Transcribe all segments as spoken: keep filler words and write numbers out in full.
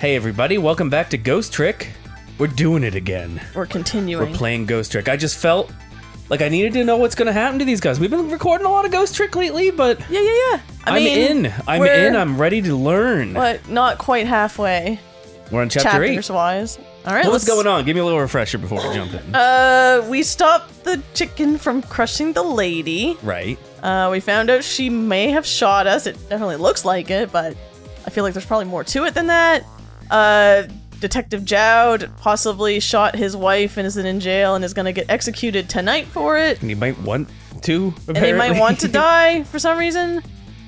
Hey everybody, welcome back to Ghost Trick. We're doing it again. We're continuing. We're playing Ghost Trick. I just felt like I needed to know what's going to happen to these guys. We've been recording a lot of Ghost Trick lately, but... Yeah, yeah, yeah. I I'm mean, in. I'm in. I'm ready to learn. But not quite halfway. We're on chapter eight. Chapters-wise. All right. Well, what's going on? Give me a little refresher before we jump in. Uh, we stopped the chicken from crushing the lady. Right. Uh, we found out she may have shot us. It definitely looks like it, but I feel like there's probably more to it than that. Uh, Detective Jowd possibly shot his wife and is in jail and is going to get executed tonight for it. And he might want to, apparently. And he might want to die for some reason.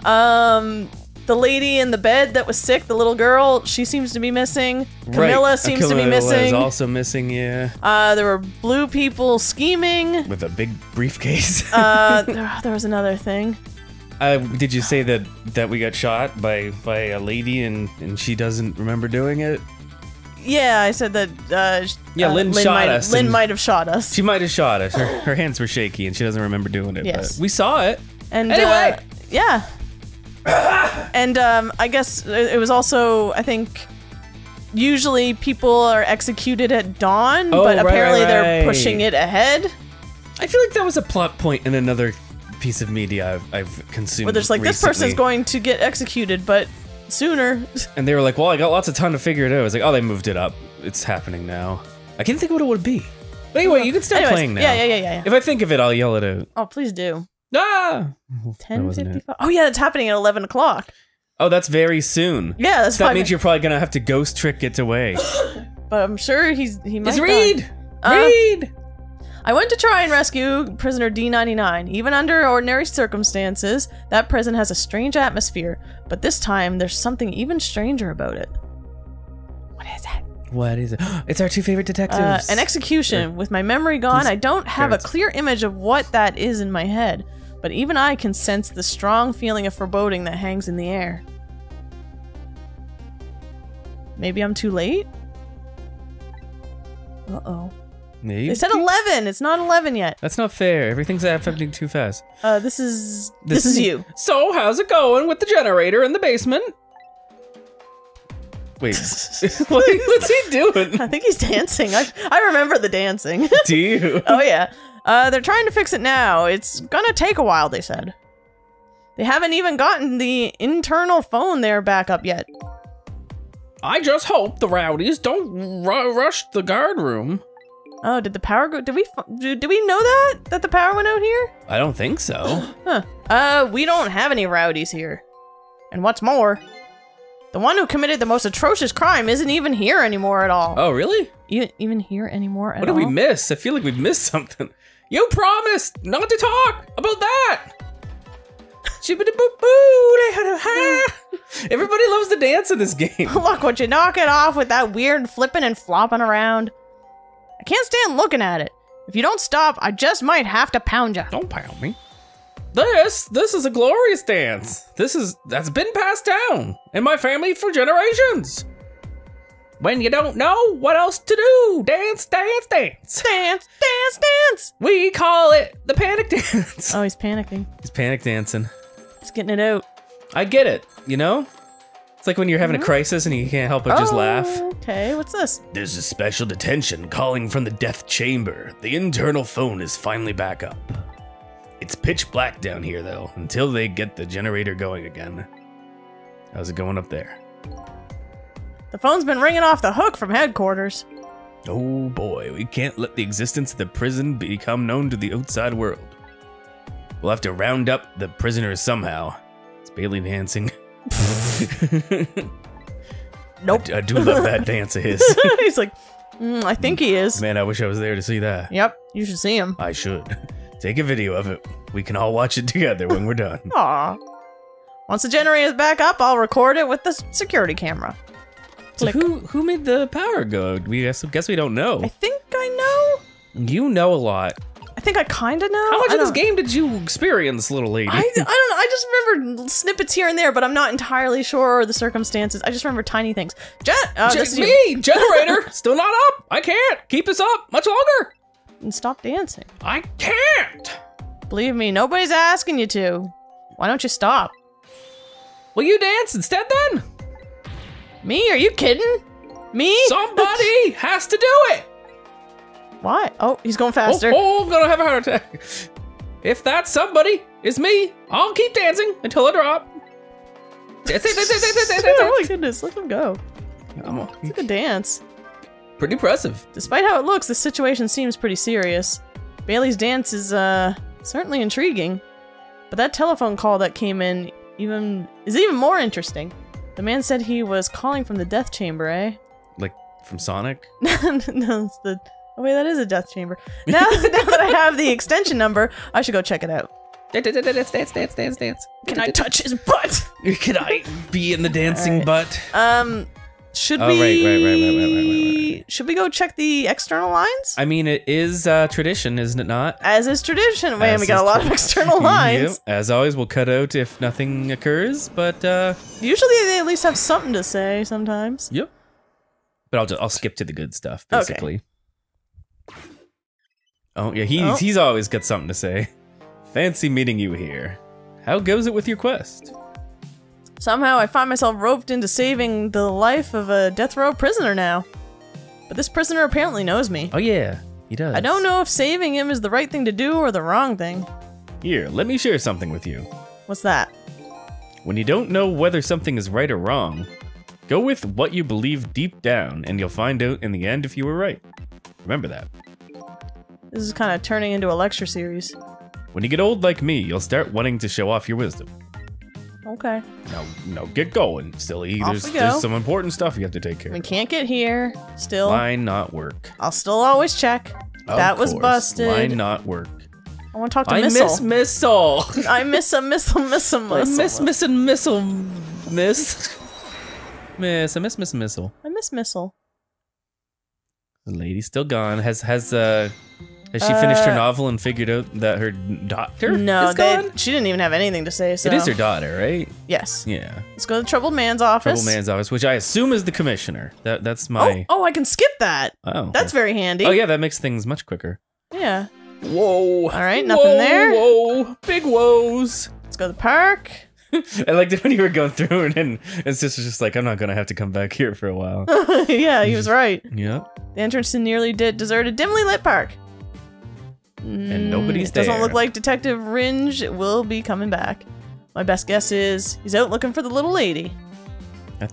Um... The lady in the bed that was sick, the little girl, she seems to be missing. Camilla right. seems Camilla to be missing. Is also missing, yeah. Uh, there were blue people scheming. With a big briefcase. uh, there, there was another thing. Uh, did you say that, that we got shot by, by a lady and, and she doesn't remember doing it? Yeah, I said that uh, yeah, uh, Lynn, Lynn shot might, us. Lynn might have shot us. She might have shot us. Her, her hands were shaky and she doesn't remember doing it. Yes. But we saw it. And anyway! Uh, yeah. And um, I guess it was also, I think, usually people are executed at dawn, oh, but right, apparently right. they're pushing it ahead. I feel like that was a plot point in another piece of media I've, I've consumed where there's like, recently. This person's going to get executed, but sooner. And they were like, well, I got lots of time to figure it out. I was like, oh, they moved it up. It's happening now. I can't think of what it would be. But anyway, well, you can start anyways, playing now. Yeah, yeah, yeah, yeah. If I think of it, I'll yell it out. Oh, please do. Ah! ten fifty-five. Oh yeah, it's happening at eleven o'clock. Oh, that's very soon. Yeah, that's so that means you're probably gonna have to Ghost Trick it away. But I'm sure he's he might. It's Reed! Uh, Reed! I went to try and rescue prisoner D ninety-nine. Even under ordinary circumstances, that prison has a strange atmosphere. But this time, there's something even stranger about it. What is it? What is it? It's our two favorite detectives. Uh, an execution. Or, with my memory gone, I don't have carrots. A clear image of what that is in my head. But even I can sense the strong feeling of foreboding that hangs in the air. Maybe I'm too late? Uh-oh. Maybe? They said eleven! It's not eleven yet. That's not fair. Everything's happening too fast. Uh, this is... This, this is you. So, how's it going with the generator in the basement? Wait, what, what's he doing? I think he's dancing. I, I remember the dancing. Do you? Oh, yeah. Uh, they're trying to fix it now. It's gonna take a while, they said. They haven't even gotten the internal phone there back up yet. I just hope the rowdies don't ru rush the guard room. Oh, did the power go? Did we? Did we know that that the power went out here? I don't think so. Huh. Uh, we don't have any rowdies here. And what's more, the one who committed the most atrocious crime isn't even here anymore at all. Oh, really? Even even here anymore at all? What did we miss? I feel like we missed something. You promised not to talk about that. Everybody loves to dance in this game. Look, would you knock it off with that weird flipping and flopping around? I can't stand looking at it. If you don't stop, I just might have to pound you. Don't pound me. This, this is a glorious dance. This is, that's been passed down in my family for generations. When you don't know what else to do, dance, dance, dance. Dance, dance, dance. We call it the panic dance. Oh, he's panicking. He's panic dancing. He's getting it out. I get it, you know? It's like when you're having mm-hmm. a crisis and you can't help but oh, just laugh. Okay, what's this? There's a special detention calling from the death chamber. The internal phone is finally back up. It's pitch black down here, though, until they get the generator going again. How's it going up there? The phone's been ringing off the hook from headquarters. Oh boy, we can't let the existence of the prison become known to the outside world. We'll have to round up the prisoners somehow. It's Bailey dancing. Nope. I, I do love that dance of his. He's like, mm, I think he is. Man, I wish I was there to see that. Yep, you should see him. I should. Take a video of it. We can all watch it together when we're done. Aw. Once the generator's back up, I'll record it with the security camera. So who who made the power go? We guess, guess we don't know. I think I know. You know a lot. I think I kind of know. How much of this game did you experience, little lady? I, I don't know. I just remember snippets here and there, but I'm not entirely sure the circumstances. I just remember tiny things. Gen oh, just me, you. Generator, still not up. I can't keep this up much longer. And stop dancing. I can't. Believe me, nobody's asking you to. Why don't you stop? Will you dance instead then? Me? Are you kidding? Me? Somebody has to do it! Why? Oh, he's going faster. Oh, oh, I'm gonna have a heart attack. If that somebody is me, I'll keep dancing until I drop. Oh my goodness, look him go. It's a good dance. Pretty impressive. Despite how it looks, the situation seems pretty serious. Bailey's dance is uh, certainly intriguing. But that telephone call that came in even is even more interesting. The man said he was calling from the death chamber, eh? Like, from Sonic? No, it's the... Oh wait, that is a death chamber. Now, now that I have the extension number, I should go check it out. Dance, dance, dance, dance, dance. Can I touch his butt? Can I be in the dancing right. butt? Um... Should oh, we? Right, right, right, right, right, right, right. Should we go check the external lines? I mean, it is uh, tradition, isn't it not? As is tradition. Man, we got a lot of external lines. Yep. As always, we'll cut out if nothing occurs, but uh, usually they at least have something to say sometimes. Yep. But I'll just, I'll skip to the good stuff basically. Okay. Oh yeah, he's oh. he's always got something to say. Fancy meeting you here. How goes it with your quest? Somehow I find myself roped into saving the life of a death row prisoner now. But this prisoner apparently knows me. Oh yeah, he does. I don't know if saving him is the right thing to do or the wrong thing. Here, let me share something with you. What's that? When you don't know whether something is right or wrong, go with what you believe deep down and you'll find out in the end if you were right. Remember that. This is kind of turning into a lecture series. When you get old like me, you'll start wanting to show off your wisdom. Okay. No, no, get going, silly. There's, go. there's some important stuff you have to take care of. We can't get here. Still. Line not work. I'll still always check. Of that course. was busted. Line not work. I want to talk to I Missile. I miss Missile. I miss a Missile, miss a Missile. I miss missing Missile, miss. Miss, I miss miss Missile. I miss Missile. The lady's still gone. Has, has, uh... Has she finished uh, her novel and figured out that her daughter no, is gone? No, she didn't even have anything to say, so... It is her daughter, right? Yes. Yeah. Let's go to the Troubled Man's office. Troubled Man's office, which I assume is the commissioner. That That's my... Oh, oh, I can skip that. Oh. That's very handy. Oh, yeah, that makes things much quicker. Yeah. Whoa. All right, nothing whoa, there. Whoa, big woes. Let's go to the park. I liked it when you were going through and, and, and Sister's just like, I'm not going to have to come back here for a while. Yeah, he was right. Yeah. The entrance to nearly de deserted, dimly lit park. And nobody's mm, there. Doesn't look like Detective Ringe will be coming back. My best guess is he's out looking for the little lady. Huh?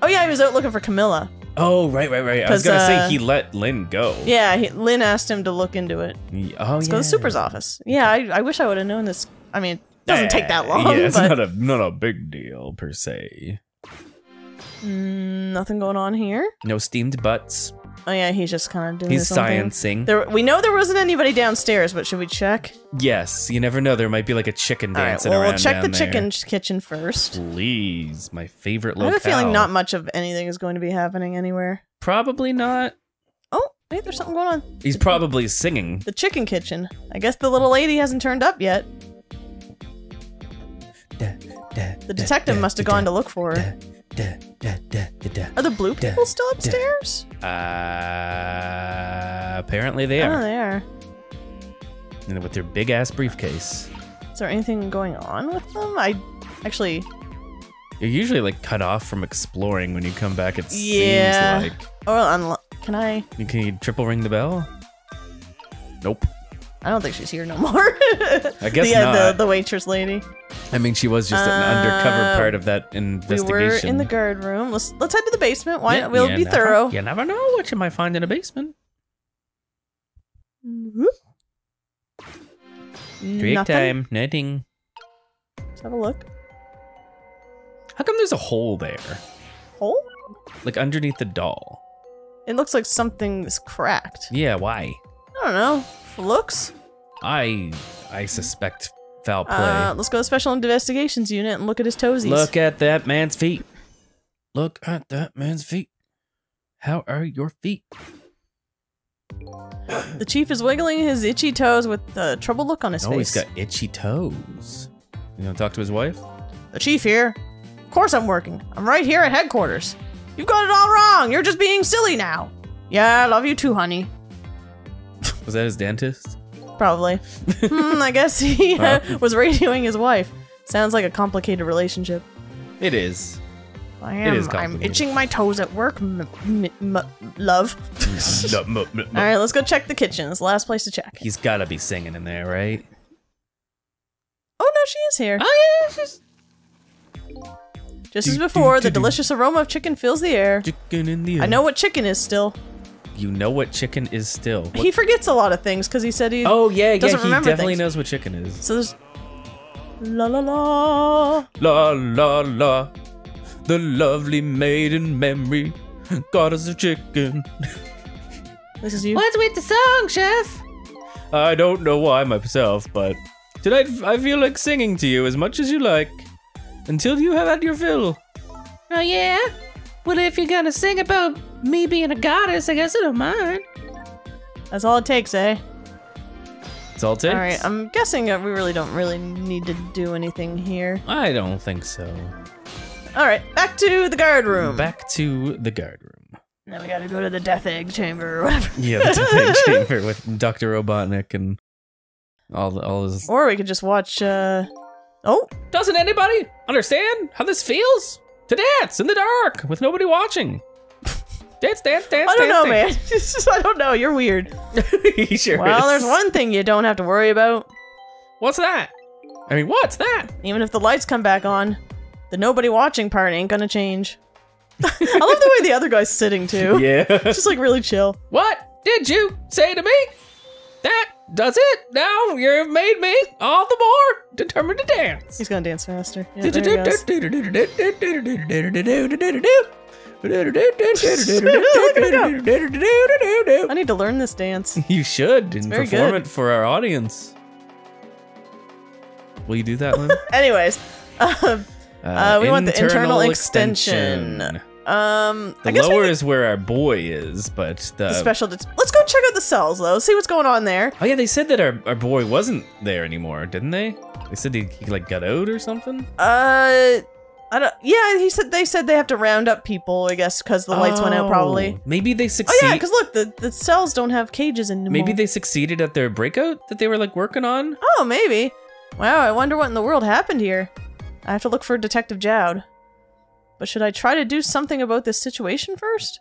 Oh yeah, he was out looking for Camilla. Oh right, right, right. I was gonna uh, say he let Lynn go. Yeah, he, Lynn asked him to look into it. Oh, Let's yeah. go to the super's office. Yeah, I, I wish I would have known this. I mean, it doesn't eh, take that long. Yeah, it's but... not a not a big deal per se. Mm, nothing going on here. No steamed butts. Oh yeah, he's just kind of doing. He's sciencing. There, we know there wasn't anybody downstairs, but should we check? Yes, you never know. There might be like a chicken dancing around. All right, well, we'll check the chicken kitchen first. Please, my favorite locale. I have a feeling not much of anything is going to be happening anywhere. Probably not. Oh, wait, there's something going on. He's probably singing. The chicken kitchen. I guess the little lady hasn't turned up yet. Da, da, the detective da, da, must have da, gone da, to look for her. Da. Da, da, da, da, da, are the blue people da, still upstairs? Uh, apparently they are. Oh, they are. And with their big ass briefcase. Is there anything going on with them? I actually. You're usually like cut off from exploring when you come back. It yeah. seems like. Oh, can I? Can you triple ring the bell? Nope. I don't think she's here no more. I guess the, uh, not. The, the waitress lady. I mean, she was just an uh, undercover part of that investigation. We were in the guard room. Let's let's head to the basement. Why? Yeah, we'll yeah, be never, thorough. You never know what you might find in a basement. Mm-hmm. Break nothing. time. Nothing. Let's have a look. How come there's a hole there? Hole? Like underneath the doll. It looks like something is cracked. Yeah. Why? I don't know. Looks. I I suspect foul play. Uh, let's go to Special Investigations Unit and look at his toesies. Look at that man's feet. Look at that man's feet. How are your feet? The chief is wiggling his itchy toes with a troubled look on his oh, face. Oh, he's got itchy toes. You gonna talk to his wife? The chief here. Of course I'm working. I'm right here at headquarters. You've got it all wrong. You're just being silly now. Yeah, I love you too, honey. Was that his dentist? Probably. mm, I guess he uh, was radioing his wife. Sounds like a complicated relationship. It is. I am. It is I'm itching my toes at work, m m m love. No, m m All right, let's go check the kitchen. It's the last place to check. He's got to be singing in there, right? Oh, no, she is here. Oh, yeah, she's... Just do, as before, do, do, the do, delicious do. aroma of chicken fills the air. Chicken in the air. I know what chicken is still. You know what chicken is still. What? He forgets a lot of things because he said he Oh, yeah, doesn't yeah, he remember definitely things. knows what chicken is. So there's... La la la. La la la. The lovely maiden memory got us a chicken. This is you. What's with the song, chef? I don't know why myself, but tonight I feel like singing to you as much as you like, until you have had your fill. Oh yeah? Well, if you're gonna sing about me being a goddess, I guess I don't mind. That's all it takes, eh? That's all it takes? Alright, I'm guessing that we really don't really need to do anything here. I don't think so. All right, back to the guard room. Back to the guard room. Now we gotta go to the death egg chamber or whatever. Yeah, the death egg chamber with Doctor Robotnik and all all his. Or we could just watch. Uh... Oh, doesn't anybody understand how this feels to dance in the dark with nobody watching? Dance, dance, dance. I don't dance, know, dance. man. It's just, I don't know. You're weird. He sure well, is. There's one thing you don't have to worry about. What's that? I mean, what's that? Even if the lights come back on, the nobody watching part ain't gonna change. I love the way the other guy's sitting too. Yeah. It's just like really chill. What did you say to me? That does it. Now you've made me all the more determined to dance. He's gonna dance faster. Yeah, there he goes. I need to learn this dance. You should and perform it for our audience. Will you do that one? Anyways. Um, Uh, uh, we want the internal extension. extension. Um, the I guess lower we, is where our boy is, but the, the special. Let's go check out the cells, though. See what's going on there. Oh yeah, they said that our, our boy wasn't there anymore, didn't they? They said he, he like got out or something. Uh, I don't. Yeah, he said they said they have to round up people, I guess, because the lights oh, went out. Probably. Maybe they succeed. Oh yeah, because look, the the cells don't have cages anymore. Maybe they succeeded at their breakout that they were like working on. Oh, maybe. Wow, I wonder what in the world happened here. I have to look for Detective Jowd. But should I try to do something about this situation first?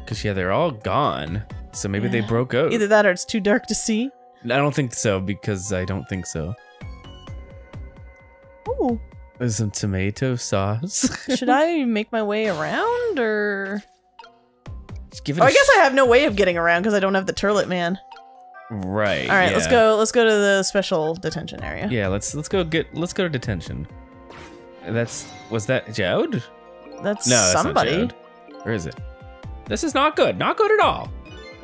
Because, yeah, they're all gone. So maybe yeah. they broke out. Either that or it's too dark to see. I don't think so, because I don't think so. Ooh. There's some tomato sauce. Should I make my way around, or...? Just give it oh, I guess I have no way of getting around, because I don't have the turlet man. Right, All right, yeah. let's go, let's go to the special detention area. Yeah, let's, let's go get, let's go to detention. That's was that Jowd? That's no, somebody. That's Where is it? This is not good. Not good at all.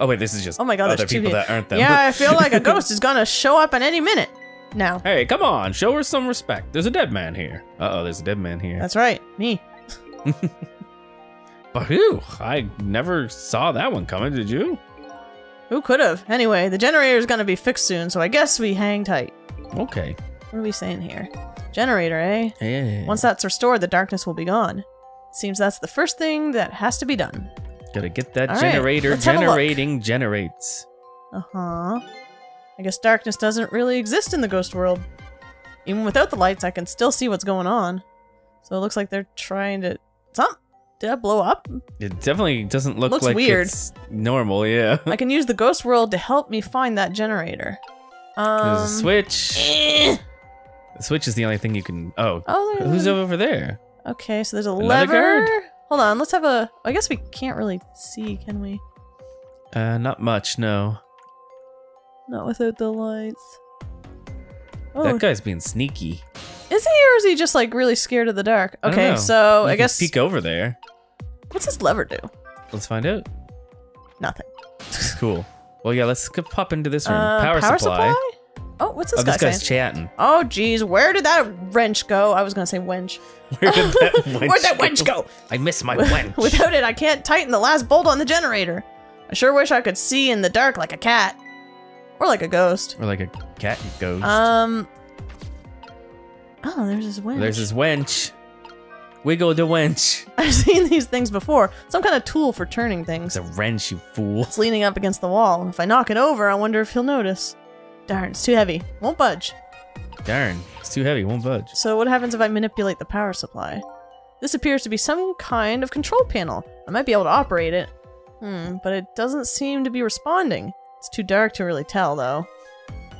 Oh wait, this is just oh my god, other people that aren't them. Yeah, I feel like a ghost is gonna show up in any minute now. Hey, come on, show her some respect. There's a dead man here. Uh oh, there's a dead man here. That's right, me. But whew, I never saw that one coming. Did you? Who could have? Anyway, the generator is gonna be fixed soon, so I guess we hang tight. Okay. What are we saying here? Generator, eh? Hey. Once that's restored, the darkness will be gone. Seems that's the first thing that has to be done. Gotta get that All generator right, generating generates. Uh-huh. I guess darkness doesn't really exist in the ghost world. Even without the lights, I can still see what's going on. So it looks like they're trying to... Something? Did that blow up? It definitely doesn't look Looks like weird. It's normal, yeah. I can use the ghost world to help me find that generator. Um, There's a switch. Eh. The switch is the only thing you can... Oh, oh who's over there? Okay, so there's a Another lever. Guard? Hold on, let's have a... I guess we can't really see, can we? Uh, not much, no. Not without the lights. Oh. That guy's being sneaky. Is he or is he just like really scared of the dark? Okay, I so you I guess... peek over there. What's this lever do? Let's find out. Nothing. Cool. Well, yeah, let's pop into this room. Uh, power, power supply. supply? Oh, what's this oh, guy this guy's saying? chatting. Oh, geez, where did that wrench go? I was gonna say wench. Where did that wench, Where'd that wench go? go? I miss my wench. Without it, I can't tighten the last bolt on the generator. I sure wish I could see in the dark like a cat. Or like a ghost. Or like a cat ghost. Um. Oh, there's his wench. There's his wench. Wiggle the wench. I've seen these things before. Some kind of tool for turning things. It's a wrench, you fool. It's leaning up against the wall. If I knock it over, I wonder if he'll notice. Darn, it's too heavy. Won't budge. Darn, it's too heavy. Won't budge. So what happens if I manipulate the power supply? This appears to be some kind of control panel. I might be able to operate it. Hmm, but it doesn't seem to be responding. It's too dark to really tell, though.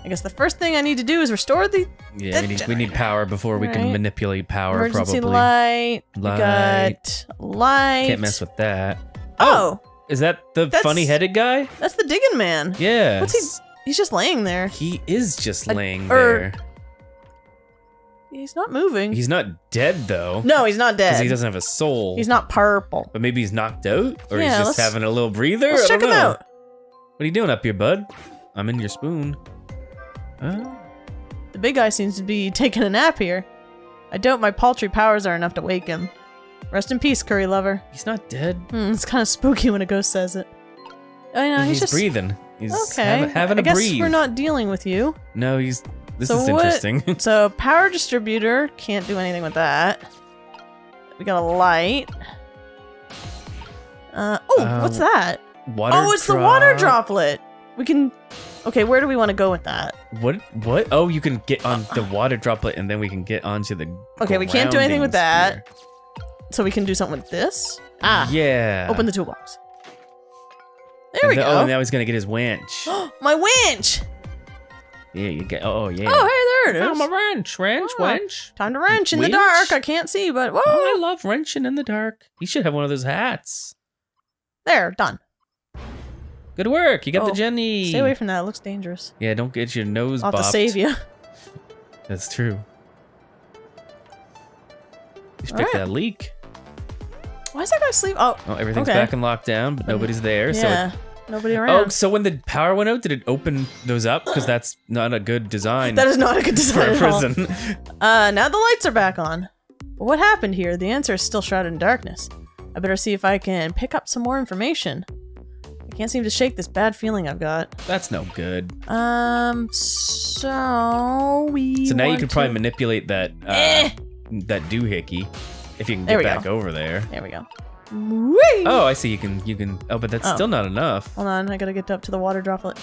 I guess the first thing I need to do is restore the... Yeah, the we, need, we need power before we right. can manipulate power, Emergency probably. Light. Light. We got light. Can't mess with that. Oh! oh is that the funny-headed guy? That's the digging man. Yeah. What's he... He's just laying there. He is just I, laying there. He's not moving. He's not dead, though. No, he's not dead. Because he doesn't have a soul. He's not purple. But maybe he's knocked out? Or yeah, he's just having a little breather? Let's I check don't know. him out. What are you doing up here, bud? I'm in your spoon. Huh? The big guy seems to be taking a nap here. I doubt my paltry powers are enough to wake him. Rest in peace, curry lover. He's not dead. Mm, it's kind of spooky when a ghost says it. I know, he's, he's just... breathing. He's okay. having, having a breathe. I guess breathe. we're not dealing with you. No, he's... This so is interesting. What, so power distributor, can't do anything with that. We got a light. Uh, oh, uh, what's that? Water oh, it's drop. the water droplet. We can, okay, where do we want to go with that? What, what? Oh, you can get on the water droplet and then we can get onto the Okay, we can't do anything with that. Here. So we can do something with this? Ah, yeah. Open the toolbox. There and we the, go. Oh, and now he's going to get his winch. My winch! Yeah, you get. Oh, yeah. Oh, hey, there it is. I'm a wrench, wrench, oh, wrench. Time to wrench in winch? the dark. I can't see, but whoa. Oh, I love wrenching in the dark. You should have one of those hats. There, done. Good work. You got oh, the Jenny. Stay away from that. It looks dangerous. Yeah, don't get your nose I'll bopped. I'll have to save you. That's true. You should pick that leak. Why is that guy asleep? Oh, oh everything's okay. back in lockdown, but nobody's there. Yeah. So it Nobody around. Oh, so when the power went out, did it open those up? Because that's not a good design. That is not a good design for a prison. Uh, now the lights are back on. But what happened here? The answer is still shrouded in darkness. I better see if I can pick up some more information. I can't seem to shake this bad feeling I've got. That's no good. Um, so we. So now you could to... probably manipulate that uh, eh. that doohickey if you can get back go. over there. There we go. Whee! Oh, I see. You can, you can. Oh, but that's oh. still not enough. Hold on, I gotta get up to the water droplet.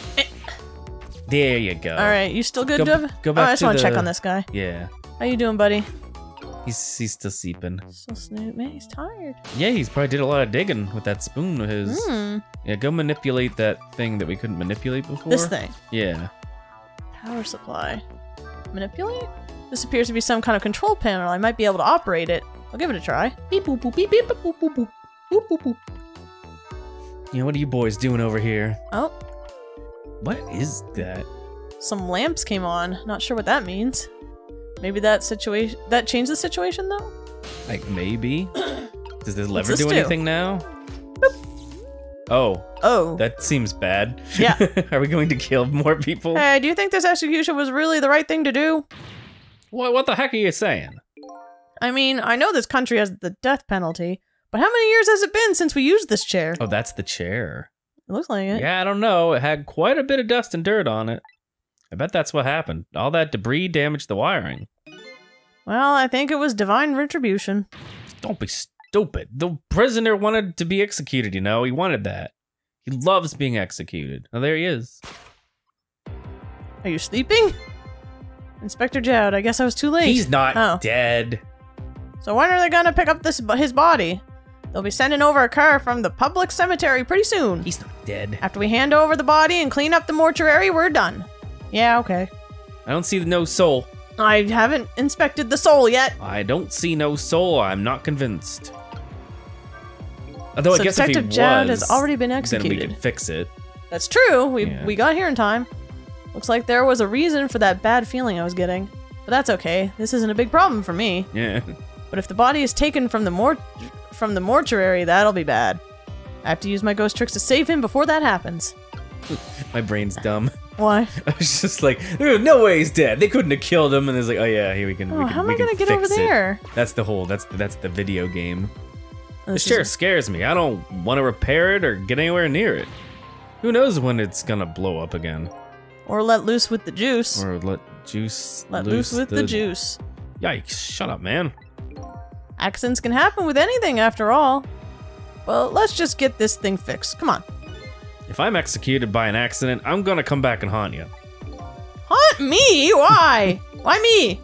There you go. All right, you still good, Dub? Go back. Oh, I just want to the... check on this guy. Yeah. How you doing, buddy? He's he's still sleeping. Still snoot, man. He's tired. Yeah, he's probably did a lot of digging with that spoon of his. Mm. Yeah, go manipulate that thing that we couldn't manipulate before. This thing. Yeah. Power supply. Manipulate? This appears to be some kind of control panel. I might be able to operate it. I'll give it a try. Beep boop boop beep beep boop boop boop boop boop boop. Yeah, what are you boys doing over here? Oh. What is that? Some lamps came on. Not sure what that means. Maybe that situation that changed the situation though? Like maybe? Does this lever this do, do anything now? Boop. Oh. Oh. That seems bad. Yeah. Are we going to kill more people? Hey, do you think this execution was really the right thing to do? What what the heck are you saying? I mean, I know this country has the death penalty, but how many years has it been since we used this chair? Oh, that's the chair. It looks like it. Yeah, I don't know. It had quite a bit of dust and dirt on it. I bet that's what happened. All that debris damaged the wiring. Well, I think it was divine retribution. Don't be stupid. The prisoner wanted to be executed, you know? He wanted that. He loves being executed. Oh, there he is. Are you sleeping? Inspector Jowd, I guess I was too late. He's not oh. dead. So when are they gonna pick up this his body? They'll be sending over a car from the public cemetery pretty soon. He's not dead. After we hand over the body and clean up the mortuary, we're done. Yeah, okay. I don't see no soul. I haven't inspected the soul yet. I don't see no soul. I'm not convinced. Although so I guess Detective if he Jowd was, has already been executed. Then we can fix it. That's true. We yeah. we got here in time. Looks like there was a reason for that bad feeling I was getting, but that's okay. This isn't a big problem for me. Yeah. But if the body is taken from the mort from the mortuary, that'll be bad. I have to use my ghost tricks to save him before that happens. My brain's dumb. Why? I was just like, no way he's dead. They couldn't have killed him, and it's like, oh yeah, here we can. Oh, we can how am I gonna get over it. there? That's the whole. That's that's the video game. Oh, this, this chair scares me. I don't want to repair it or get anywhere near it. Who knows when it's gonna blow up again? Or let loose with the juice. Or let juice. Let loose, loose with the, the juice. Yikes! Shut up, man. Accidents can happen with anything, after all. Well, let's just get this thing fixed. Come on. If I'm executed by an accident, I'm gonna come back and haunt you. Haunt me? Why? Why me?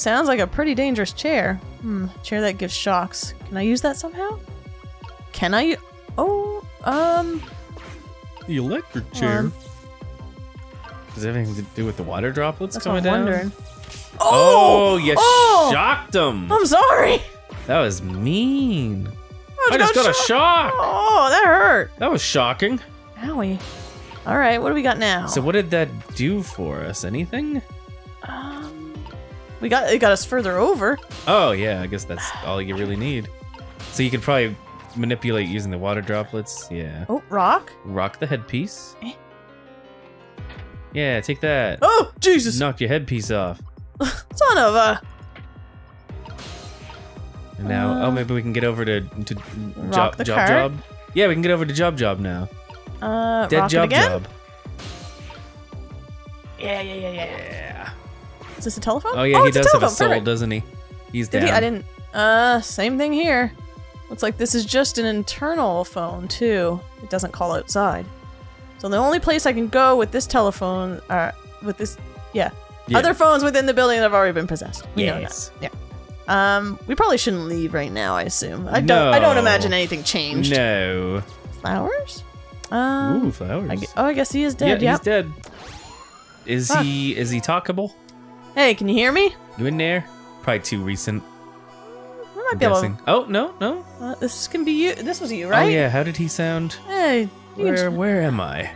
Sounds like a pretty dangerous chair. Hmm, chair that gives shocks. Can I use that somehow? Can I? Oh, um. The electric chair. Um, Does it have anything to do with the water droplets coming down? That's what I'm wondering. Oh, oh, you oh, shocked him. I'm sorry. That was mean. I, I just got, got a shock. Oh, that hurt. That was shocking. Owie. All right, what do we got now? So what did that do for us? Anything? Um, we got it got us further over. Oh yeah, I guess that's all you really need. So you could probably manipulate using the water droplets. Yeah. Oh, rock. Rock the headpiece. Eh? Yeah, take that. Oh, Jesus! Knock your headpiece off. Son of a. And now, uh, oh, maybe we can get over to to rock job the job cart. job. Yeah, we can get over to job job now. Uh, Dead rock job it again? job. Yeah, yeah, yeah, yeah. Yeah. Is this a telephone? Oh yeah, oh, he does a have a soul, Perfect. doesn't he? He's down. Did he? I didn't. Uh, same thing here. Looks like this is just an internal phone too. It doesn't call outside. So the only place I can go with this telephone, uh, with this, yeah, yeah. other phones within the building that have already been possessed. We yes. know that. Yeah. Um, we probably shouldn't leave right now. I assume. I don't. No. I don't imagine anything changed. No. Flowers. Um, Ooh, flowers. I guess, oh, I guess he is dead. Yeah, yep. He's dead. Is Fuck. he? Is he talkable? Hey, can you hear me? You in there? Probably too recent. I might I'm be guessing. able. To... Oh no, no. Uh, this can be you. This was you, right? Oh yeah. How did he sound? Hey. Where? Just... Where am I?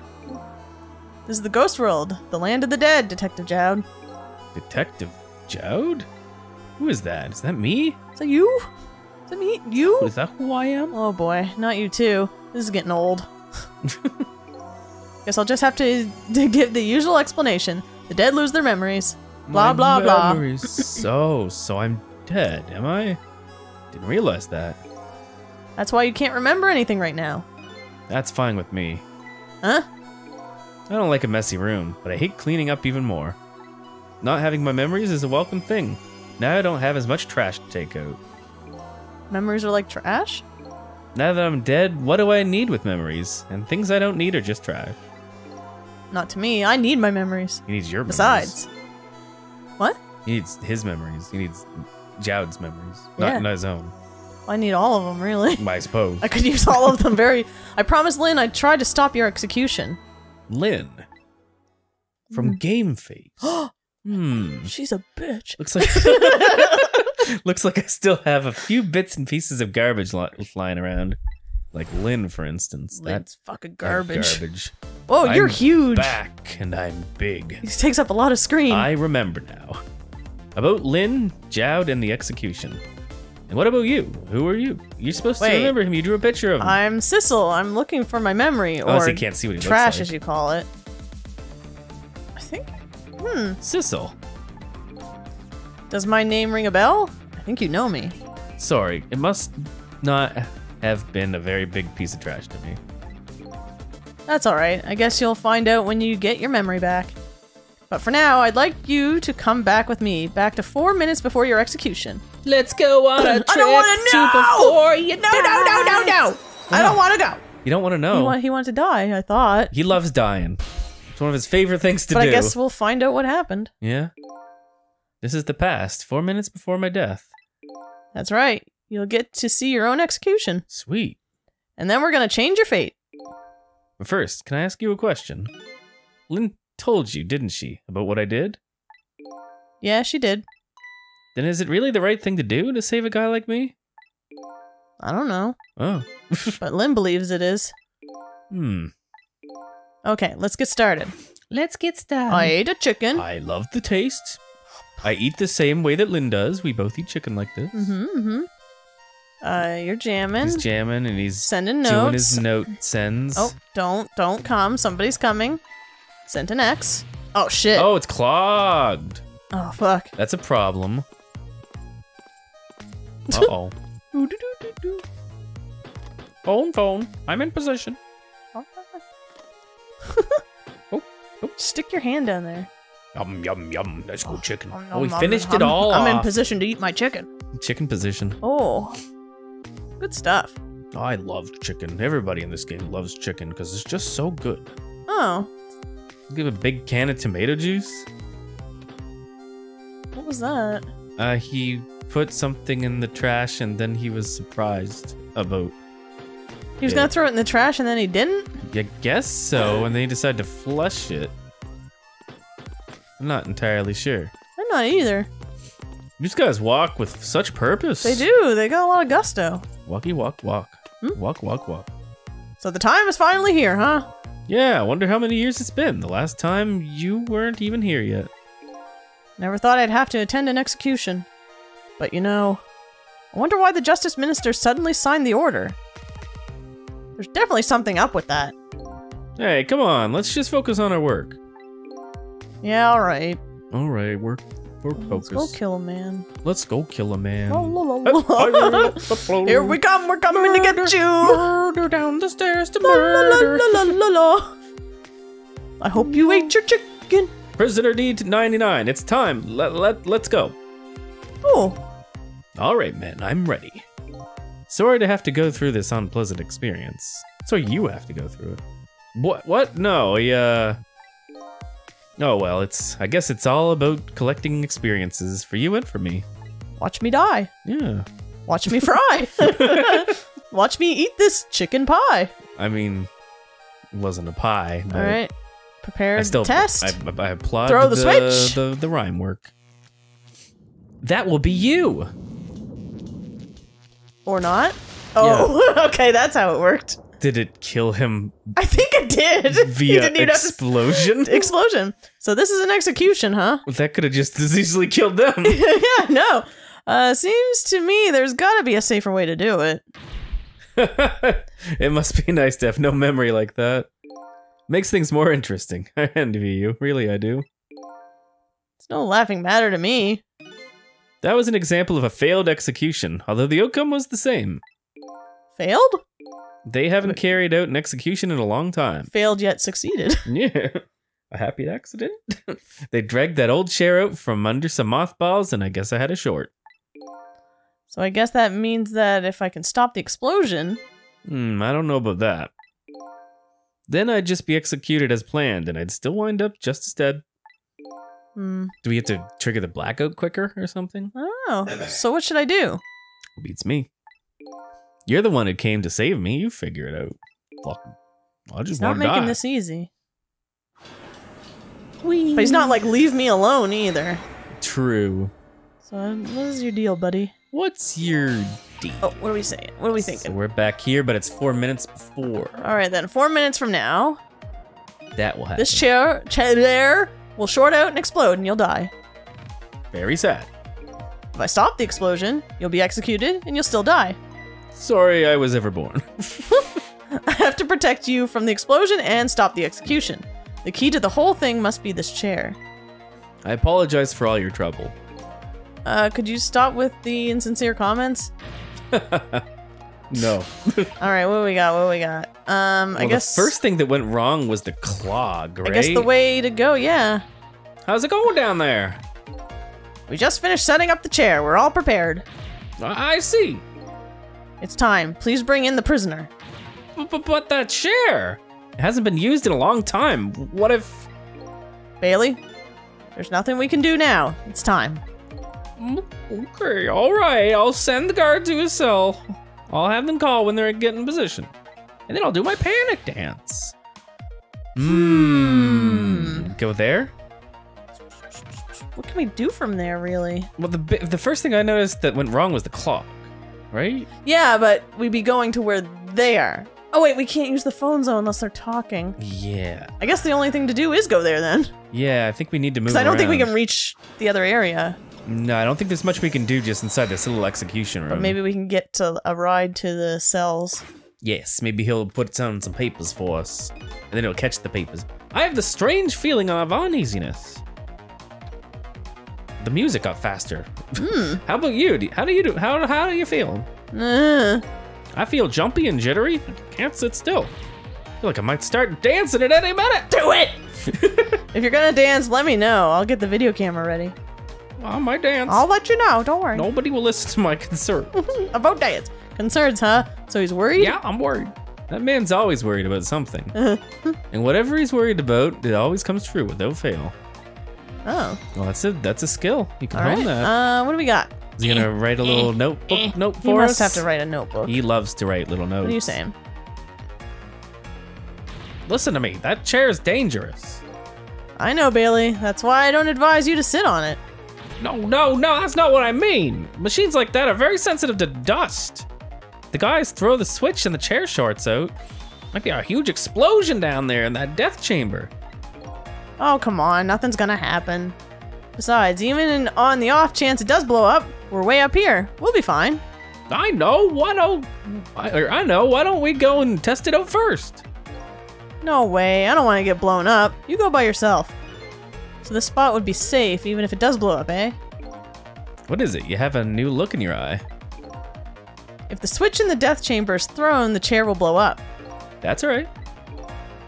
This is the ghost world, the land of the dead, Detective Jowd. Detective Jowd? Who is that? Is that me? Is that you? Is that me? You? Is that who I am? Oh boy, not you too. This is getting old. Guess I'll just have to, to give the usual explanation. The dead lose their memories. Blah, My blah, memories. blah. so, so I'm dead, am I? Didn't realize that. That's why you can't remember anything right now. That's fine with me. Huh? I don't like a messy room, but I hate cleaning up even more. Not having my memories is a welcome thing. Now I don't have as much trash to take out. Memories are like trash? Now that I'm dead, what do I need with memories? And things I don't need are just trash. Not to me. I need my memories. He needs your Besides. memories. Besides. What? He needs his memories. He needs Jowd's memories. Yeah. Not, not his own. I need all of them, really. I suppose. I could use all of them very... I promised Lynn I'd try to stop your execution. Lynn? From mm. Game Face. Hmm. She's a bitch. Looks like... Looks like I still have a few bits and pieces of garbage flying around. Like Lynn, for instance. That's fucking garbage. garbage. Oh, you're I'm huge. back and I'm big. He takes up a lot of screen. I remember now. About Lynn, Jowd, and the execution. And what about you? Who are you? You're supposed Wait, to remember him. You drew a picture of him. I'm Sissel. I'm looking for my memory. Or Unless he can't see what he trash, looks like. as you call it. I think. Hmm. Sissel. Does my name ring a bell? I think you know me. Sorry, it must not have been a very big piece of trash to me. That's alright. I guess you'll find out when you get your memory back. But for now, I'd like you to come back with me, back to four minutes before your execution. Let's go on a trip I don't wanna know! to before you No, die. no, no, no, no! Yeah. I don't want to go! You don't want to know. He, wa he wanted to die, I thought. He loves dying. It's one of his favorite things to but do. But I guess we'll find out what happened. Yeah? This is the past, four minutes before my death. That's right. You'll get to see your own execution. Sweet. And then we're gonna change your fate. But first, can I ask you a question? Lynn told you, didn't she, about what I did? Yeah, she did. Then is it really the right thing to do to save a guy like me? I don't know. Oh. But Lynn believes it is. Hmm. Okay, let's get started. Let's get started. I ate a chicken. I love the taste. I eat the same way that Lynn does. We both eat chicken like this. Mm-hmm, mm-hmm. Uh, you're jamming. He's jamming and he's sending notes. Doing his note sends. Oh, don't, don't come. Somebody's coming. Sent an X. Oh, shit. Oh, it's clogged. Oh, fuck. That's a problem. Uh-oh. Phone, phone. I'm in position. oh, oh. Stick your hand down there. Yum, yum, yum. Let's go chicken. Oh, oh we I'm, finished I'm, it all I'm off. in position to eat my chicken. Chicken position. Oh, good stuff. I love chicken. Everybody in this game loves chicken because it's just so good. Oh. Give a big can of tomato juice. What was that? Uh, he put something in the trash and then he was surprised about He was it. gonna throw it in the trash and then he didn't? I guess so, and then he decided to flush it. I'm not entirely sure. I'm not either. These guys walk with such purpose. They do, they got a lot of gusto. Walkie walk walk. Hmm? Walk walk walk. So the time is finally here, huh? Yeah, I wonder how many years it's been. The last time you weren't even here yet. Never thought I'd have to attend an execution. But you know, I wonder why the Justice Minister suddenly signed the order. There's definitely something up with that. Hey, come on, let's just focus on our work. Yeah, alright. Alright, work, work focus. Let's go kill a man. Let's go kill a man. Here we come, we're coming murder, to get you! Murder down the stairs to murder. La, la, la, la, la. I hope you ate your chicken. Prisoner D ninety-nine, it's time. Let, let, let's go. Oh. Alright, man, I'm ready. Sorry to have to go through this unpleasant experience. So you have to go through it. What? What? No, yeah. Oh well, it's. I guess it's all about collecting experiences for you and for me. Watch me die. Yeah. Watch me fry. Watch me eat this chicken pie. I mean, it wasn't a pie. All right. Prepare the test. I, I applaud. Throw the, the switch. The, the, the rhyme work. That will be you. Or not? Oh, yeah. Okay, that's how it worked. Did it kill him? I think it did. Via explosion? To... Explosion. So this is an execution, huh? Well, that could have just as easily killed them. Yeah, no. Uh, seems to me there's got to be a safer way to do it. It must be nice to have no memory like that. Makes things more interesting. I envy you. Really, I do. It's no laughing matter to me. That was an example of a failed execution, although the outcome was the same. Failed? They haven't carried out an execution in a long time. Failed yet succeeded. Yeah. A happy accident? They dragged that old chair out from under some mothballs, and I guess I had a short. So I guess that means that if I can stop the explosion... Hmm, I don't know about that. Then I'd just be executed as planned, and I'd still wind up just as dead. Mm. Do we have to trigger the blackout quicker or something? Oh, so what should I do? Beats me. You're the one who came to save me. You figure it out. Fuck. I just want to die. Not making this easy. Whee. But he's not like leave me alone either. True. So um, what is your deal, buddy? What's your deal? Oh, what are we saying? What are we thinking? So we're back here, but it's four minutes before. All right, then four minutes from now. That will happen. This chair, chair there. We'll short out and explode and you'll die. Very sad. If I stop the explosion, you'll be executed and you'll still die. Sorry I was ever born. I have to protect you from the explosion and stop the execution. The key to the whole thing must be this chair. I apologize for all your trouble. Uh, could you stop with the insincere comments? No. Alright, what we got, what we got? Um, well, I guess... the first thing that went wrong was the clog, right? I guess the way to go, yeah. How's it going down there? We just finished setting up the chair. We're all prepared. I see. It's time. Please bring in the prisoner. But, but, but that chair! It hasn't been used in a long time. What if... Bailey? There's nothing we can do now. It's time. Okay, alright. I'll send the guard to his cell. I'll have them call when they're getting in position. And then I'll do my panic dance. Hmm. Go there? What can we do from there, really? Well, the the first thing I noticed that went wrong was the clock, right? Yeah, but we'd be going to where they are. Oh, wait, we can't use the phone zone unless they're talking. Yeah. I guess the only thing to do is go there, then. Yeah, I think we need to move around. Because I don't think we can reach the other area. No, I don't think there's much we can do just inside this little execution room. But maybe we can get to a ride to the cells. Yes, maybe he'll put down some papers for us, and then he'll catch the papers. I have the strange feeling of uneasiness. The music got faster. Mm. How about you? How do you do? How how do you feel? Uh. I feel jumpy and jittery. I can't sit still. I feel like I might start dancing at any minute. Do it! If you're gonna dance, let me know. I'll get the video camera ready. I might dance. I'll let you know. Don't worry. Nobody will listen to my concern about dance. Concerns, huh? So he's worried? Yeah, I'm worried. That man's always worried about something. And whatever he's worried about, it always comes true without fail. Oh. Well, that's a that's a skill. You can hone that. Uh, what do we got? Is he gonna write a little notebook note for us? He must have to write a notebook. He loves to write little notes. What are you saying? Listen to me. That chair is dangerous. I know, Bailey. That's why I don't advise you to sit on it. No, no, no. That's not what I mean. Machines like that are very sensitive to dust. The guys throw the switch and the chair shorts out. Might be a huge explosion down there in that death chamber. Oh, come on. Nothing's gonna happen. Besides, even on the off chance it does blow up, we're way up here. We'll be fine. I know. Why don't... I, I know. Why don't we go and test it out first? No way. I don't want to get blown up. You go by yourself. So this spot would be safe, even if it does blow up, eh? What is it? You have a new look in your eye. If the switch in the death chamber is thrown, the chair will blow up. That's right.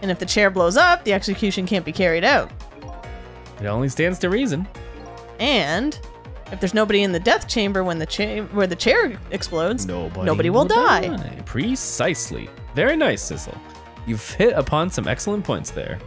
And if the chair blows up, the execution can't be carried out. It only stands to reason. And if there's nobody in the death chamber when the cha where the chair explodes, nobody, nobody will, will die. die. Precisely. Very nice, Sissel. You've hit upon some excellent points there.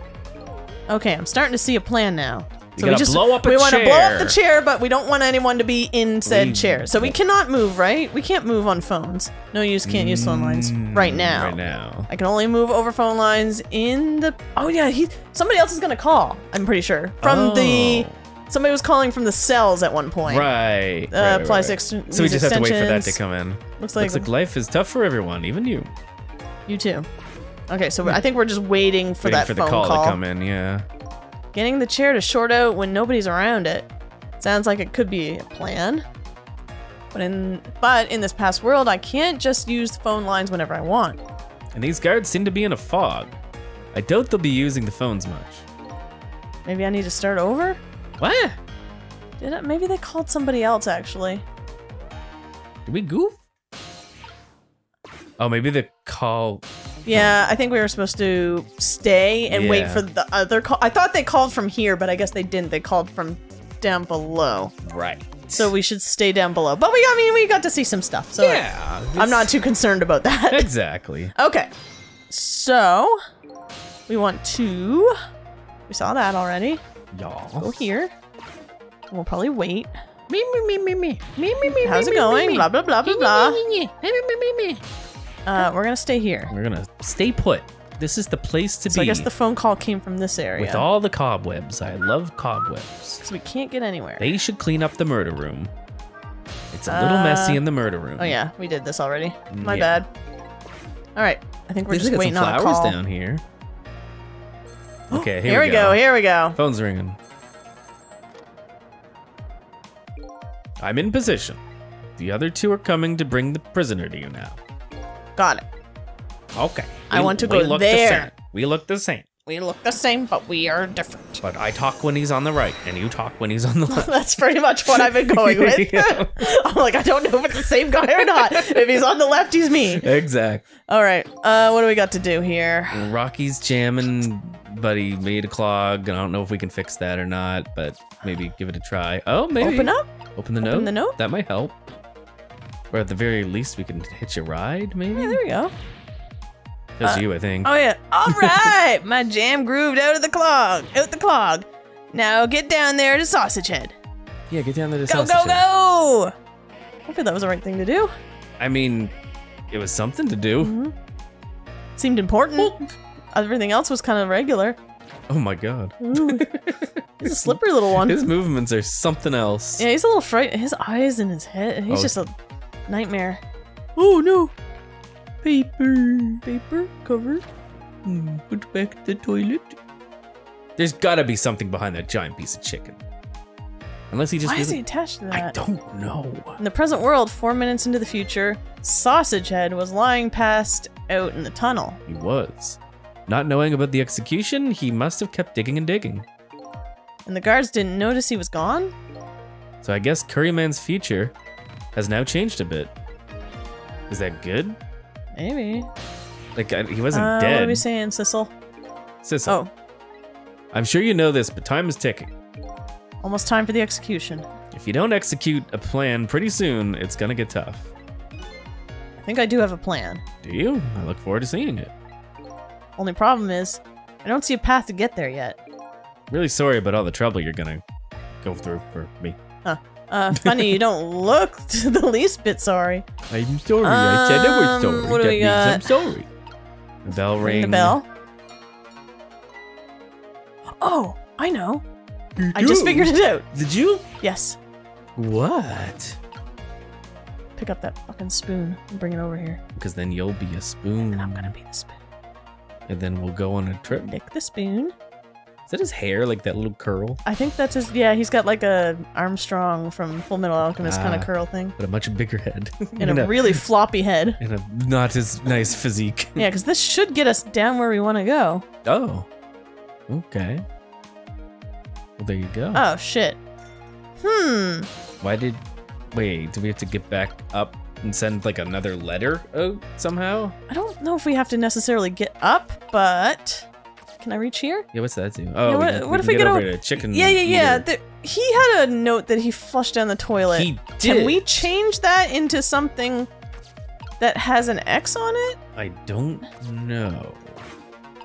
Okay, I'm starting to see a plan now. So we just blow up a chair. We want to blow up the chair, but we don't want anyone to be in said chair. So we cannot move, right? We can't move on phones. No use, can't use phone lines right now. Right now. I can only move over phone lines in the... Oh, yeah, he, somebody else is going to call, I'm pretty sure. From oh. the... Somebody was calling from the cells at one point. Right. Uh, right, apply right, right. So we just have to wait for that to come in. Looks like, Looks like life is tough for everyone, even you. You too. Okay, so I think we're just waiting for waiting that for phone the call, call to come in, yeah. Getting the chair to short out when nobody's around it. Sounds like it could be a plan. But in but in this past world, I can't just use phone lines whenever I want. And these guards seem to be in a fog. I doubt they'll be using the phones much. Maybe I need to start over? What? Did I, maybe they called somebody else, actually. Did we goof? Oh, maybe the call... Yeah, I think we were supposed to stay and yeah. wait for the other call. I thought they called from here, but I guess they didn't. They called from down below. Right. So we should stay down below. But we, I mean, we got to see some stuff. So yeah, I, I'm not too concerned about that. Exactly. Okay. So we want to. We saw that already. Y'all. Go here. We'll probably wait. Me me me me me me me me. How's it going? Blah blah blah blah blah. Me me me me. Uh, we're gonna stay here. We're gonna stay put. This is the place to so be. So I guess the phone call came from this area. With all the cobwebs. I love cobwebs. Because we can't get anywhere. They should clean up the murder room. It's a uh, little messy in the murder room. Oh yeah, we did this already. My yeah. bad. All right, I think we're There's just like waiting some on a call. Down here. Okay, here, here we go. go. Here we go. Phone's ringing. I'm in position. The other two are coming to bring the prisoner to you now. Got it. Okay. I we, want to we go look there. The we look the same. We look the same, but we are different. But I talk when he's on the right, and you talk when he's on the left. That's pretty much what I've been going with. I'm like, I don't know if it's the same guy or not. If he's on the left, he's me. Exactly. All right. Uh, what do we got to do here? Rocky's jamming, buddy made a clog. I don't know if we can fix that or not, but maybe give it a try. Oh, maybe. Open up. Open the Open note. Open the note. That might help. Or at the very least, we can hitch a ride, maybe? Yeah, there we go. That's uh, you, I think. Oh, yeah. All right. My jam grooved out of the clog. Out the clog. Now get down there to Sausage Head. Yeah, get down there to go, Sausage Head. Go, go, go! I feel that was the right thing to do. I mean, it was something to do. Mm-hmm. Seemed important. Well, everything else was kind of regular. Oh, my God. He's a slippery little one. His movements are something else. Yeah, he's a little frightened. His eyes and his head. He's oh. just a... nightmare. Oh no! Paper, paper, cover. Mm, put back the toilet. There's gotta be something behind that giant piece of chicken. Unless he just. Why is he attached to that? I don't know. In the present world, four minutes into the future, Sausage Head was lying passed out in the tunnel. He was. Not knowing about the execution, he must have kept digging and digging. And the guards didn't notice he was gone? So I guess Curryman's future has now changed a bit. Is that good? Maybe. Like, I, he wasn't uh, dead. What are we saying, Sissel? Sissel. Oh. I'm sure you know this, but time is ticking. Almost time for the execution. If you don't execute a plan pretty soon, it's gonna get tough. I think I do have a plan. Do you? I look forward to seeing it. Only problem is, I don't see a path to get there yet. Really sorry about all the trouble you're gonna go through for me. Huh. Uh, funny, you don't look the least bit sorry. I'm sorry. Um, I said I was sorry. What do that we means got? I'm sorry. The bell rang. The bell. Oh, I know. You I do. just figured it out. Did you? Yes. What? Pick up that fucking spoon and bring it over here. Because then you'll be a spoon. And I'm gonna be the spoon. And then we'll go on a trip. Nick the spoon. Is that his hair, like that little curl? I think that's his, yeah, he's got like a Armstrong from Full Metal Alchemist ah, kind of curl thing. But a much bigger head. And, and a, a really floppy head. And a not as nice physique. Yeah, because this should get us down where we want to go. Oh. Okay. Well, there you go. Oh, shit. Hmm. Why did, wait, do we have to get back up and send like another letter out somehow? I don't know if we have to necessarily get up, but... Can I reach here? Yeah, what's that do? Oh, yeah, what, we, what we if we get, get over to chicken? Yeah, yeah, yeah. The, he had a note that he flushed down the toilet. He did. Can we change that into something that has an X on it? I don't know.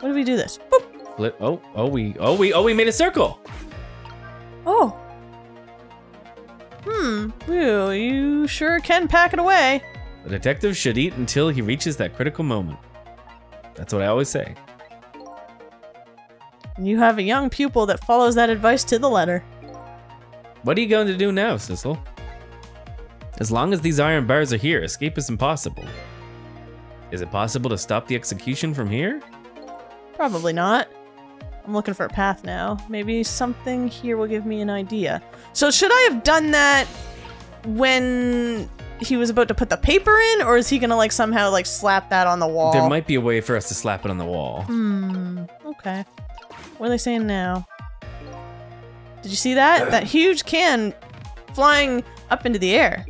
What do we do this? Boop. Flip. Oh, oh, we, oh, we, oh, we made a circle. Oh. Hmm. Ooh, you sure can pack it away. The detective should eat until he reaches that critical moment. That's what I always say. You have a young pupil that follows that advice to the letter. What are you going to do now, Sissel? As long as these iron bars are here, escape is impossible. Is it possible to stop the execution from here? Probably not. I'm looking for a path now. Maybe something here will give me an idea. So should I have done that when he was about to put the paper in? Or is he going to like somehow like slap that on the wall? There might be a way for us to slap it on the wall. Hmm, okay. What are they saying now? Did you see that? That huge can flying up into the air.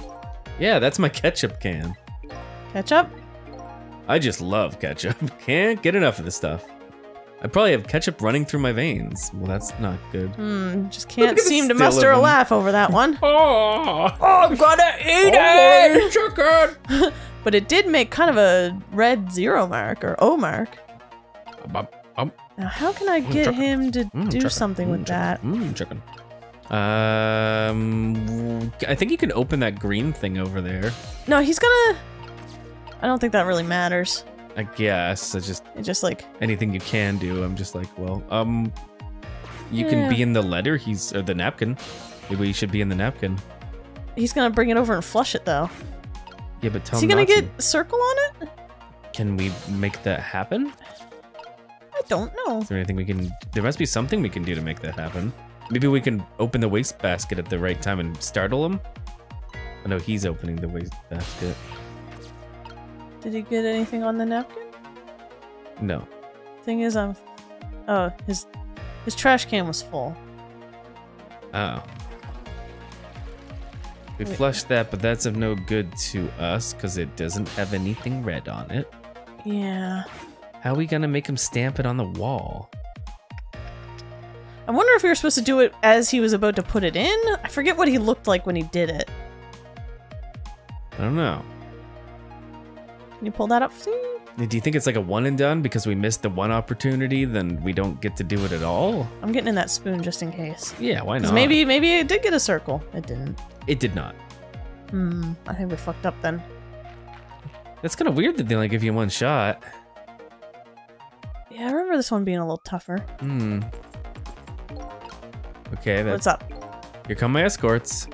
Yeah, that's my ketchup can. Ketchup? I just love ketchup. Can't get enough of this stuff. I probably have ketchup running through my veins. Well, that's not good. Hmm, just can't seem to muster a laugh over that one. Oh, I'm gonna eat it! Chicken! But it did make kind of a red zero mark, or O mark. Um, um. Now, how can I get mm, him to mm, do chicken. something mm, with chicken. that? Mm, chicken. Um, I think he can open that green thing over there. No, he's gonna... I don't think that really matters. I guess. I just... It just like... Anything you can do, I'm just like, well, um... You yeah. can be in the letter, he's... Or the napkin. Maybe he should be in the napkin. He's gonna bring it over and flush it, though. Yeah, but tell him not to. Is he gonna get a circle on it? Can we make that happen? I don't know. Is there anything we can... There must be something we can do to make that happen. Maybe we can open the wastebasket at the right time and startle him? I know he's opening the wastebasket. Did he get anything on the napkin? No. Thing is, I'm... Oh, his... His trash can was full. Oh. We Wait. flushed that, but that's of no good to us, because it doesn't have anything red on it. Yeah... How are we gonna make him stamp it on the wall? I wonder if we were supposed to do it as he was about to put it in? I forget what he looked like when he did it. I don't know. Can you pull that up soon? Do you think it's like a one and done because we missed the one opportunity, then we don't get to do it at all? I'm getting in that spoon just in case. Yeah, why not? Maybe, maybe it did get a circle. It didn't. It did not. Hmm, I think we fucked up then. That's kind of weird that they only give you one shot. Yeah, I remember this one being a little tougher. Hmm. Okay, then. What's up? Here come my escorts.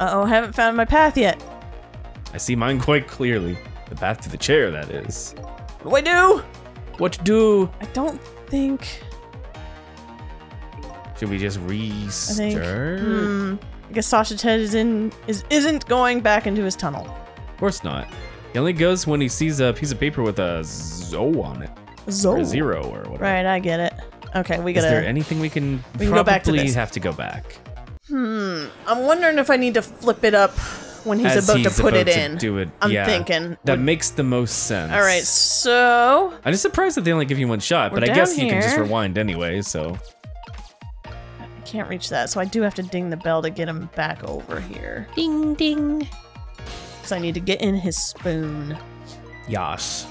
Uh-oh, I haven't found my path yet. I see mine quite clearly. The path to the chair, that is. What do I do? What to do? I don't think... Should we just restart? Hmm. I guess Sausage Head is in, is, isn't going back into his tunnel. Of course not. He only goes when he sees a piece of paper with a zo on it. Or zero or whatever. Right, I get it. Okay, we gotta... Is there anything we can... We can go back to this. have to go back. Hmm. I'm wondering if I need to flip it up when he's As about he's to put about it to in. Do it. I'm yeah, thinking. That makes the most sense. All right, so... I'm just surprised that they only give you one shot, We're but I guess here. you can just rewind anyway, so... I can't reach that, so I do have to ding the bell to get him back over here. Ding, ding. Because I need to get in his spoon. Yosh.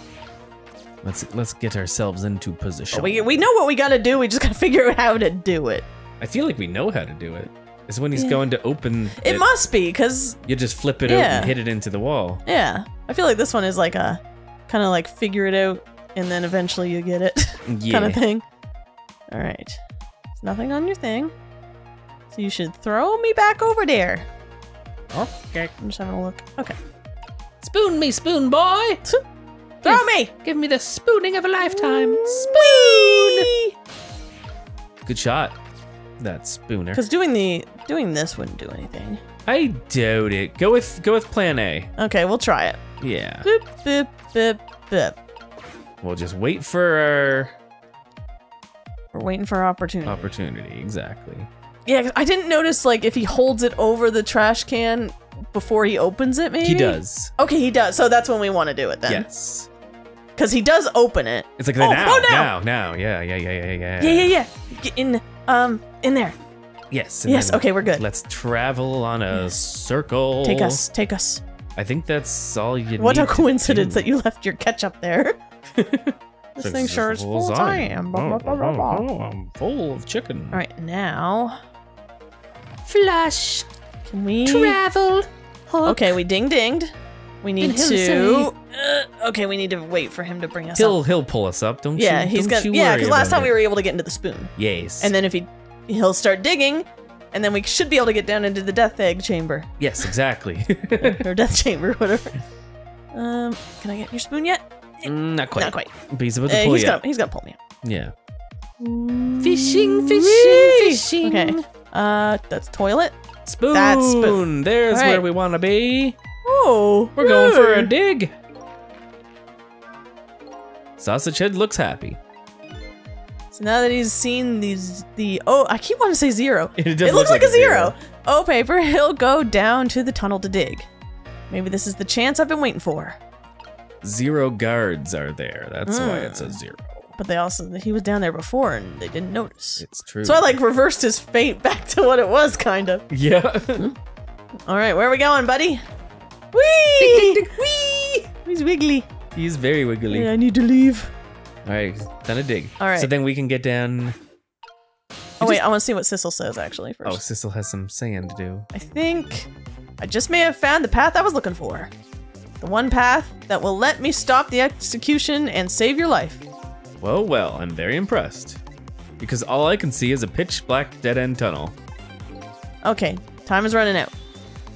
Let's let's get ourselves into position. Oh, we we know what we gotta do. We just gotta figure out how to do it. I feel like we know how to do it. It's when he's yeah. going to open it. It must be, because... You just flip it yeah. out and hit it into the wall. Yeah. I feel like this one is like a... Kind of like figure it out, and then eventually you get it. yeah. Kind of thing. All right. There's nothing on your thing. So you should throw me back over there. Okay. I'm just having a look. Okay. Spoon me, spoon boy! Throw me! Give me the spooning of a lifetime. Spoon! Good shot. That spooner. Because doing the doing this wouldn't do anything. I doubt it. Go with go with plan A. Okay, we'll try it. Yeah. Boop, boop, boop, boop. We'll just wait for our... We're waiting for our opportunity. Opportunity, exactly. Yeah, 'cause I didn't notice like if he holds it over the trash can before he opens it, maybe? He does. Okay, he does. So that's when we want to do it then. Yes. Because he does open it. It's like, oh, now, oh, now, now, now. Yeah, yeah, yeah, yeah, yeah. Yeah, yeah, yeah. Get in, um, in there. Yes. Yes, okay, we're good. Let's travel on a yes. circle. Take us, take us. I think that's all you what need. What a coincidence that you left your ketchup there. This thing sure is full of time. Oh, oh, I'm full of chicken. All right, now. Flush. Can we travel? Hook. Okay, we ding-dinged. We need to. Uh, okay, we need to wait for him to bring us. He'll up. he'll pull us up, don't yeah, you? He's don't gonna, you yeah, he's gonna. Yeah, because last time it. we were able to get into the spoon. Yes. And then if he, he'll start digging, and then we should be able to get down into the death egg chamber. Yes, exactly. Or death chamber, whatever. Um, can I get your spoon yet? Not quite. Not quite. But he's about to pull uh, he's you. Gonna, he's gonna pull me. Up. Yeah. Fishing, fishing, fishing. Okay. Uh, that's toilet. Spoon. That's spoon. There's right. where we want to be. Oh, we're good. Going for a dig. Sausage Head looks happy. So now that he's seen these, the oh, I keep wanting to say zero. It, it looks look like, like a zero. zero. Oh, paper. He'll go down to the tunnel to dig. Maybe this is the chance I've been waiting for. Zero guards are there. That's mm. why it's a zero. But they also, he was down there before and they didn't notice. It's true. So I like reversed his fate back to what it was, kind of. Yeah. All right, where are we going, buddy? Whee! Dig, dig, dig, whee! He's wiggly. He's very wiggly. Yeah, I need to leave. All right, time to dig. All right. So then we can get down. Oh, just... wait, I want to see what Sissel says, actually, first. Oh, Sissel has some saying to do. I think I just may have found the path I was looking for. The one path that will let me stop the execution and save your life. Well, well, I'm very impressed. Because all I can see is a pitch black dead-end tunnel. Okay, time is running out.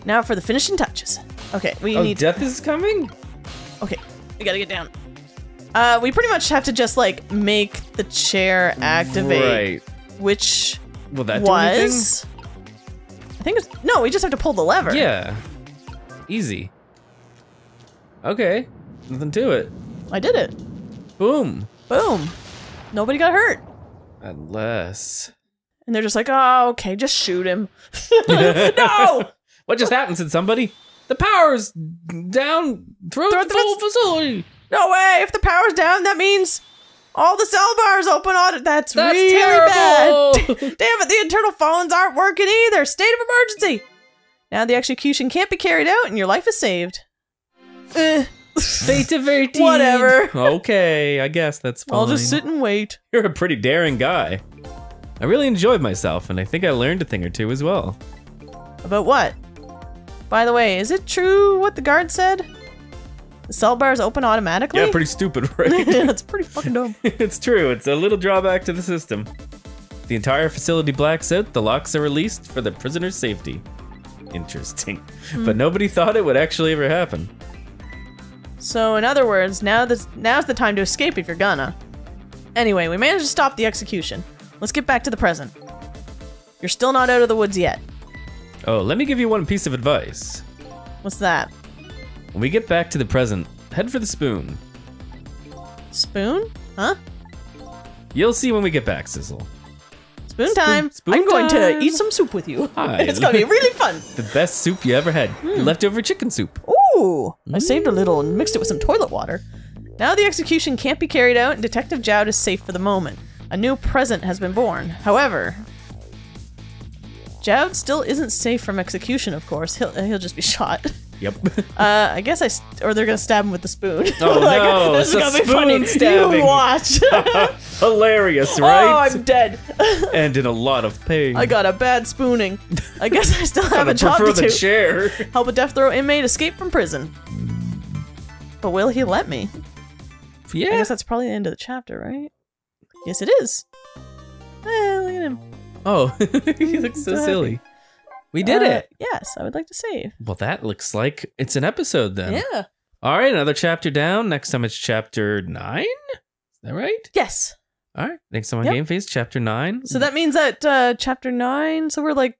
Now for the finishing touches. Okay, we oh, need- death is coming? Okay, we gotta get down. Uh, we pretty much have to just, like, make the chair activate. Right. Which will that was... Do I think it's- no, we just have to pull the lever. Yeah. Easy. Okay, nothing to it. I did it. Boom. Boom. Nobody got hurt. Unless. And they're just like, oh, okay, just shoot him. No! What just happened, said somebody? The power's down through the full facility. No way, if the power's down, that means all the cell bars open on it. That's, That's really terrible. bad. Damn it, the internal phones aren't working either. State of emergency. Now the execution can't be carried out and your life is saved. Eh. Whatever. Okay, I guess that's fine. I'll just sit and wait. You're a pretty daring guy. I really enjoyed myself, and I think I learned a thing or two as well. About what? By the way, is it true what the guard said? The cell bars open automatically? Yeah, pretty stupid, right? That's pretty fucking dumb. It's true. It's a little drawback to the system. The entire facility blacks out. The locks are released for the prisoner's safety. Interesting. Mm. But nobody thought it would actually ever happen. So in other words, now this, now's the time to escape if you're gonna. Anyway, we managed to stop the execution. Let's get back to the present. You're still not out of the woods yet. Oh, let me give you one piece of advice. What's that? When we get back to the present, head for the spoon. Spoon? Huh? You'll see when we get back, Sissel. Spoon time. Spoon, spoon I'm time. going to eat some soup with you. Hi. It's gonna be really fun. The best soup you ever had. Mm. Leftover chicken soup. Ooh. I saved a little and mixed it with some toilet water. Now the execution can't be carried out and Detective Jowd is safe for the moment. A new present has been born. However, Jowd still isn't safe from execution, of course. He'll, he'll just be shot. Yep. Uh, I guess I, st or they're gonna stab him with the spoon. Oh like, no! This it's is gonna be funny. Stabbing. You watch. Hilarious, right? Oh, I'm dead. And in a lot of pain. I got a bad spooning. I guess I still have a job to do. Prefer the chair. Help a death row inmate escape from prison. But will he let me? Yeah. I guess that's probably the end of the chapter, right? Yes, it is. Eh, look at him. Oh, he looks so, so silly. Happy. We did uh, it. Yes, I would like to save. Well, that looks like it's an episode then. Yeah. All right, another chapter down. Next time it's chapter nine. Is that right? Yes. All right. Next time on yep. Game Face, chapter nine. So that means that uh, chapter nine. So we're like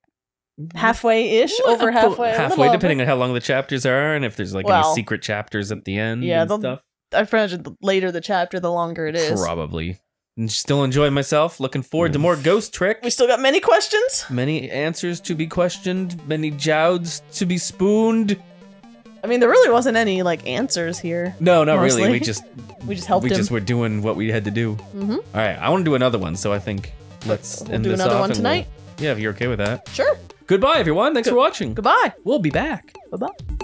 halfway-ish, over halfway. Halfway, depending on how long the chapters are and if there's like well, any secret chapters at the end. Yeah, and stuff. I imagine the later the chapter, the longer it is. Probably. Still enjoying myself. Looking forward to more Ghost Trick. We still got many questions. Many answers to be questioned. Many Jowds to be spooned. I mean, there really wasn't any like answers here. No, not mostly. Really. We just we just helped. We him. just were doing what we had to do. Mm-hmm. All right, I want to do another one, so I think let's we'll end do this another off one tonight. We'll, yeah, if you're okay with that. Sure. Goodbye, everyone. Thanks Go for watching. Goodbye. We'll be back. Bye bye.